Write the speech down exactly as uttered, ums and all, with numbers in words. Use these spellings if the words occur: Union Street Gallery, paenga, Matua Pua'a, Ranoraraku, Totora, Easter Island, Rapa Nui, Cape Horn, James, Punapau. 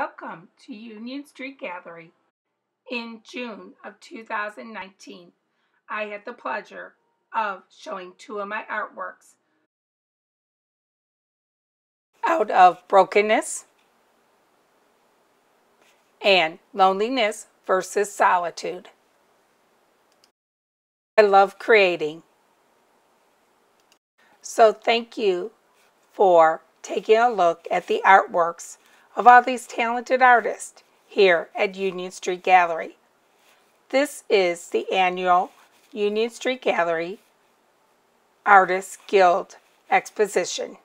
Welcome to Union Street Gallery. In June of two thousand nineteen, I had the pleasure of showing two of my artworks, Out of Brokenness and Loneliness versus Solitude. I love creating. So thank you for taking a look at the artworks of all these talented artists here at Union Street Gallery. This is the annual Union Street Gallery Artists Guild Exposition.